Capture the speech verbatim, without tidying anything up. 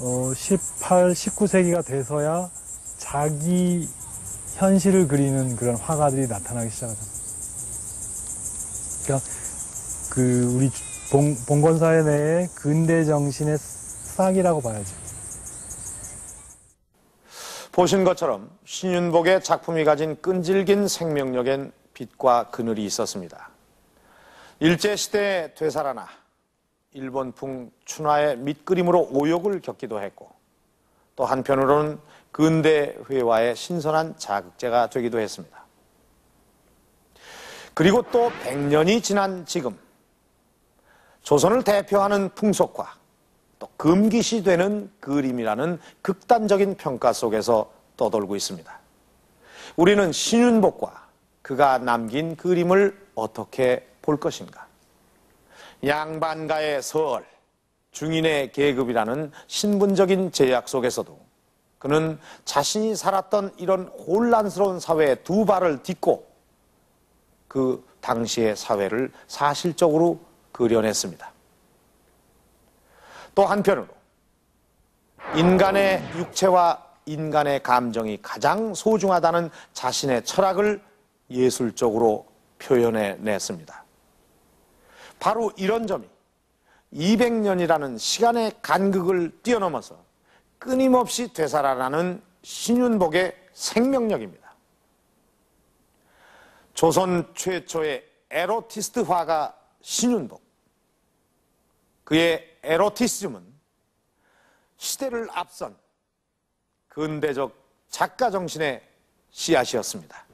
어, 십팔, 십구 세기가 돼서야 자기 현실을 그리는 그런 화가들이 나타나기 시작합니다. 그러니까 그 우리 봉, 봉건사회 내에 근대 정신의 싹이라고 봐야죠. 보신 것처럼 신윤복의 작품이 가진 끈질긴 생명력엔 빛과 그늘이 있었습니다. 일제시대에 되살아나 일본풍 춘화의 밑그림으로 오욕을 겪기도 했고, 또 한편으로는 근대 회화의 신선한 자극제가 되기도 했습니다. 그리고 또 백 년이 지난 지금, 조선을 대표하는 풍속화, 또 금기시 되는 그림이라는 극단적인 평가 속에서 떠돌고 있습니다. 우리는 신윤복과 그가 남긴 그림을 어떻게 볼 것인가? 양반가의 서얼, 중인의 계급이라는 신분적인 제약 속에서도 그는 자신이 살았던 이런 혼란스러운 사회에 두 발을 딛고 그 당시의 사회를 사실적으로 그려냈습니다. 또 한편으로 인간의 육체와 인간의 감정이 가장 소중하다는 자신의 철학을 예술적으로 표현해냈습니다. 바로 이런 점이 이백 년이라는 시간의 간극을 뛰어넘어서 끊임없이 되살아나는 신윤복의 생명력입니다. 조선 최초의 에로티스트 화가 신윤복. 그의 에로티즘은 시대를 앞선 근대적 작가 정신의 씨앗이었습니다.